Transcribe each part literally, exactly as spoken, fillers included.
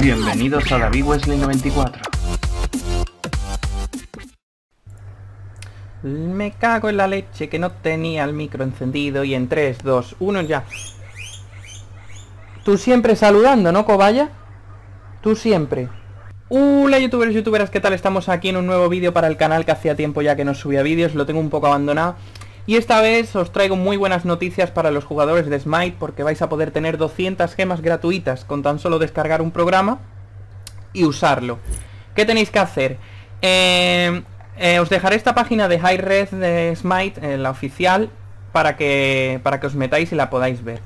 Bienvenidos a David Wesley noventa y cuatro. Me cago en la leche que no tenía el micro encendido y en tres, dos, uno ya. Tú siempre saludando, ¿no, cobaya? Tú siempre. Hola youtubers, youtuberas, ¿qué tal? Estamos aquí en un nuevo vídeo para el canal que hacía tiempo ya que no subía vídeos, lo tengo un poco abandonado. Y esta vez os traigo muy buenas noticias para los jugadores de Smite, porque vais a poder tener doscientas gemas gratuitas con tan solo descargar un programa y usarlo. ¿Qué tenéis que hacer? Eh, eh, os dejaré esta página de Hi-Red de Smite, eh, la oficial, para que, para que os metáis y la podáis ver.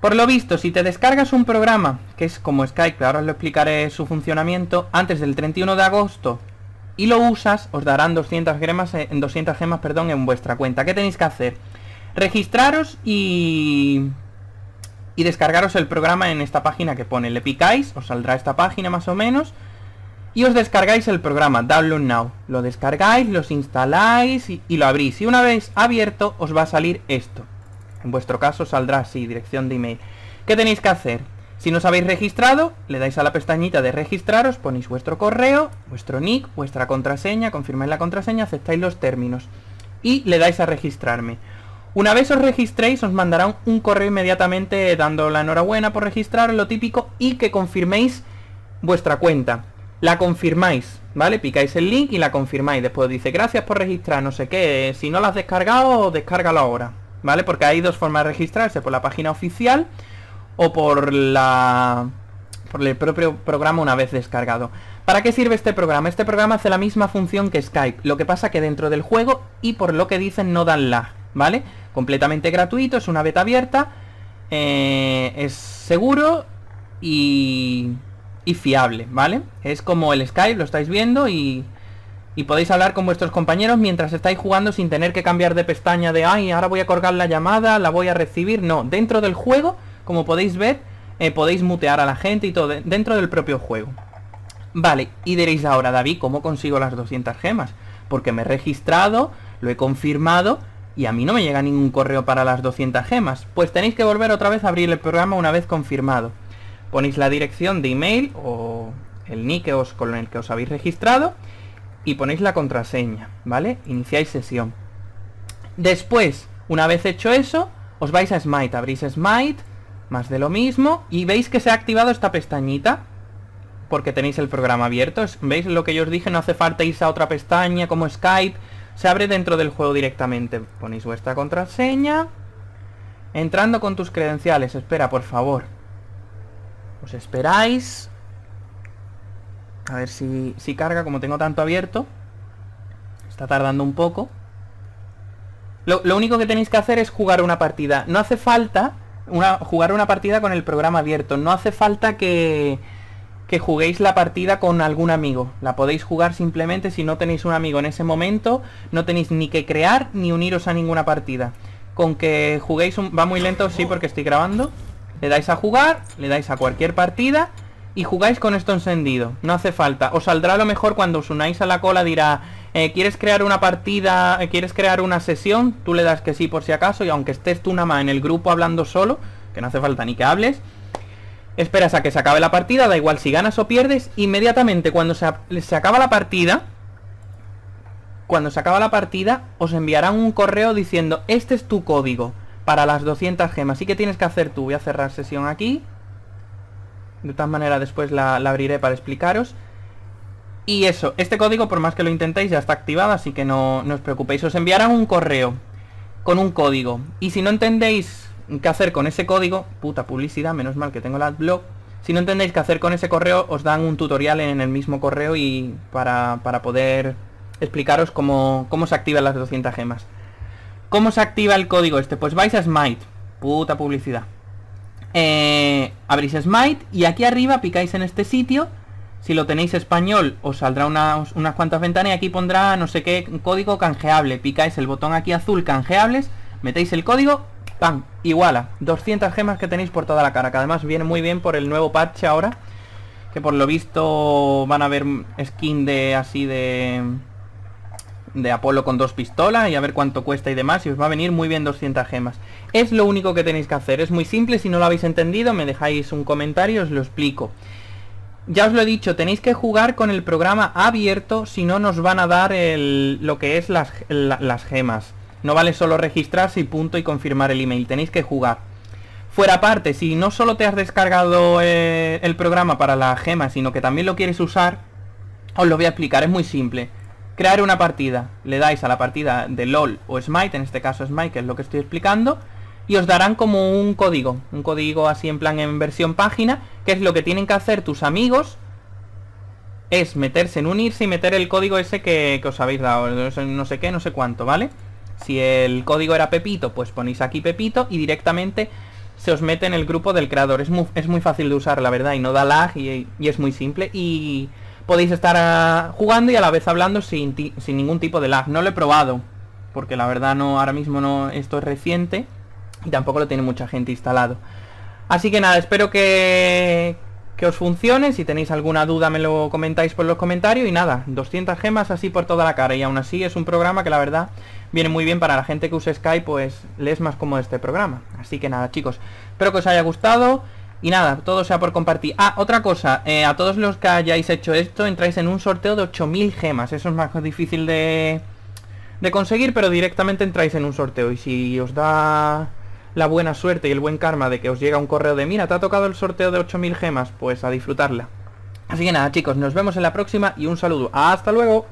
Por lo visto, si te descargas un programa, que es como Skype, que ahora os lo explicaré su funcionamiento, antes del treinta y uno de agosto, y lo usas, os darán doscientas gemas, doscientas gemas perdón, en vuestra cuenta. ¿Qué tenéis que hacer? Registraros y, y descargaros el programa en esta página que pone. Le picáis, os saldrá esta página más o menos, y os descargáis el programa, Download Now. Lo descargáis, los instaláis y, y lo abrís. Y una vez abierto, os va a salir esto. En vuestro caso saldrá así, dirección de email. ¿Qué tenéis que hacer? Si no os habéis registrado, le dais a la pestañita de registraros, ponéis vuestro correo, vuestro nick, vuestra contraseña, confirmáis la contraseña, aceptáis los términos y le dais a registrarme. Una vez os registréis, os mandará un correo inmediatamente dando la enhorabuena por registraros, lo típico, y que confirméis vuestra cuenta. La confirmáis, ¿vale? Picáis el link y la confirmáis. Después dice, gracias por registrar, no sé qué, si no la has descargado, descárgalo ahora, ¿vale? Porque hay dos formas de registrarse, por la página oficial o por la por el propio programa una vez descargado. ¿Para qué sirve este programa? Este programa hace la misma función que Skype, lo que pasa que dentro del juego y por lo que dicen no dan lag, ¿vale? Completamente gratuito, es una beta abierta, eh, es seguro y, y fiable, ¿vale? Es como el Skype, lo estáis viendo y, y podéis hablar con vuestros compañeros mientras estáis jugando sin tener que cambiar de pestaña de ay, ahora voy a colgar la llamada, la voy a recibir. No, dentro del juego, como podéis ver, eh, podéis mutear a la gente y todo dentro del propio juego. Vale, y diréis ahora, David, ¿cómo consigo las doscientas gemas? Porque me he registrado, lo he confirmado y a mí no me llega ningún correo para las doscientas gemas. Pues tenéis que volver otra vez a abrir el programa una vez confirmado. Ponéis la dirección de email o el nick que os, con el que os habéis registrado y ponéis la contraseña, ¿vale? Iniciáis sesión. Después, una vez hecho eso, os vais a Smite, abrís Smite, más de lo mismo, y veis que se ha activado esta pestañita porque tenéis el programa abierto. ¿Veis lo que yo os dije? No hace falta irse a otra pestaña como Skype, se abre dentro del juego directamente. Ponéis vuestra contraseña, entrando con tus credenciales, espera por favor, os esperáis a ver si, si carga. Como tengo tanto abierto, está tardando un poco. Lo, lo único que tenéis que hacer es jugar una partida, no hace falta Una, jugar una partida con el programa abierto. No hace falta que, que juguéis la partida con algún amigo. La podéis jugar simplemente si no tenéis un amigo en ese momento. No tenéis ni que crear ni uniros a ninguna partida. Con que juguéis un... Va muy lento, sí, porque estoy grabando. Le dais a jugar, le dais a cualquier partida y jugáis con esto encendido. No hace falta. Os saldrá lo mejor cuando os unáis a la cola. Dirá, eh, ¿quieres crear una partida? ¿Quieres crear una sesión? Tú le das que sí por si acaso. Y aunque estés tú nada más en el grupo hablando solo, que no hace falta ni que hables, esperas a que se acabe la partida. Da igual si ganas o pierdes. Inmediatamente cuando se, se acaba la partida, Cuando se acaba la partida os enviarán un correo diciendo, este es tu código para las doscientas gemas. ¿Y qué tienes que hacer tú? Voy a cerrar sesión aquí. De tal manera después la, la abriré para explicaros. Y eso, este código por más que lo intentéis ya está activado, así que no, no os preocupéis. Os enviarán un correo con un código. Y si no entendéis qué hacer con ese código, puta publicidad, menos mal que tengo el adblock. Si no entendéis qué hacer con ese correo, os dan un tutorial en el mismo correo y para, para poder explicaros cómo, cómo se activan las doscientas gemas. ¿Cómo se activa el código este? Pues vais a Smite, puta publicidad. Eh, abrís Smite y aquí arriba picáis en este sitio. Si lo tenéis español os saldrá una, unas cuantas ventanas y aquí pondrá no sé qué código canjeable. Picáis el botón aquí azul, canjeables, metéis el código, ¡pam! Y voilà, doscientas gemas que tenéis por toda la cara, que además viene muy bien por el nuevo parche ahora, que por lo visto van a haber skin de así de de Apolo con dos pistolas y a ver cuánto cuesta y demás, y os va a venir muy bien doscientas gemas. Es lo único que tenéis que hacer, es muy simple. Si no lo habéis entendido, me dejáis un comentario, os lo explico. Ya os lo he dicho, tenéis que jugar con el programa abierto, si no nos van a dar el, lo que es las, la, las gemas. No vale solo registrarse y punto y confirmar el email, tenéis que jugar. Fuera aparte, si no solo te has descargado eh, el programa para las gemas, sino que también lo quieres usar, os lo voy a explicar, es muy simple. Crear una partida, le dais a la partida de LOL o Smite, en este caso Smite, que es lo que estoy explicando, y os darán como un código, un código así en plan en versión página, que es lo que tienen que hacer tus amigos, es meterse en unirse y meter el código ese que, que os habéis dado, no sé qué, no sé cuánto, ¿vale? Si el código era Pepito, pues ponéis aquí Pepito y directamente se os mete en el grupo del creador. Es muy, es muy fácil de usar, la verdad, y no da lag y, y es muy simple. Y podéis estar a, jugando y a la vez hablando sin, ti, sin ningún tipo de lag. No lo he probado, porque la verdad no, ahora mismo no, esto es reciente. Y tampoco lo tiene mucha gente instalado. Así que nada, espero que, que os funcione. Si tenéis alguna duda me lo comentáis por los comentarios. Y nada, doscientas gemas así por toda la cara. Y aún así es un programa que la verdad viene muy bien para la gente que usa Skype, pues le es más cómodo este programa. Así que nada, chicos, espero que os haya gustado. Y nada, todo sea por compartir. Ah, otra cosa, eh, a todos los que hayáis hecho esto, entráis en un sorteo de ocho mil gemas. Eso es más difícil de, de conseguir, pero directamente entráis en un sorteo. Y si os da la buena suerte y el buen karma de que os llega un correo de mira, te ha tocado el sorteo de ocho mil gemas, pues a disfrutarla. Así que nada, chicos, nos vemos en la próxima y un saludo. ¡Hasta luego!